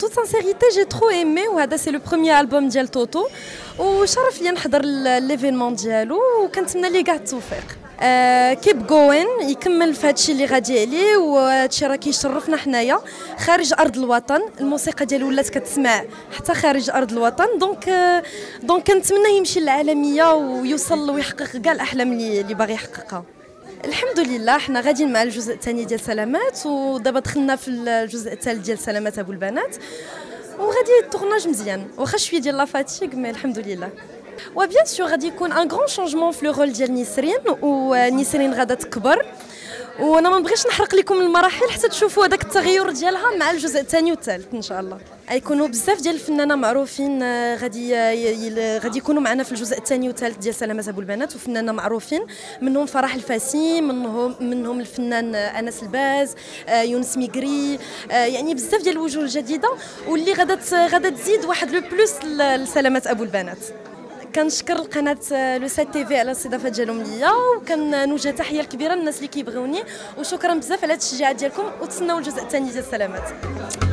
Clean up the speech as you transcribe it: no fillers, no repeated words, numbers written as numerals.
toute sincérité, j'ai trop aimé. C'est le premier album de Toto. Et شرف لي نحضر l'événement ديالو وكنتمنى ليه كاع التوفيق. كيب جوين يكمل في هادشي اللي غادي عليه وهادشي راه كيشرفنا حنايا خارج ارض الوطن. الموسيقى ديالو ولات كتسمع حتى خارج ارض الوطن. دونك كنتمنى يمشي للعالميه ويوصل ويحقق كاع الاحلام اللي باغي يحققها. الحمد لله حنا غاديين مع الجزء الثاني ديال سلامات، ودابا دخلنا في الجزء الثالث ديال سلامات ابو البنات وغادي التورناج مزيان واخا شويه ديال لا فاتيك مي الحمد لله. وبيان سور غادي يكون ان غران شونجمون في لو رول ديال نسرين، ونسرين غادا تكبر وانا ما بغيتش نحرق لكم المراحل حتى تشوفوا هذاك التغير ديالها مع الجزء الثاني والثالث. ان شاء الله غيكونوا بزاف ديال الفنانه معروفين غادي يكونوا معنا في الجزء الثاني والثالث ديال سلامات ابو البنات، وفنانه معروفين منهم فرح الفاسي، منهم الفنان أناس الباز، يونس ميغري، يعني بزاف ديال الوجوه الجديده واللي غادا تزيد واحد لو بلوس لسلامات ابو البنات. كنشكر القناه LE7TV على الاستضافه ديالهم ليا، وكنوجه تحيه كبيره للناس اللي كيبغيوني، وشكرا بزاف على التشجيع ديالكم، وتسناو الجزء الثاني ديال سلامات.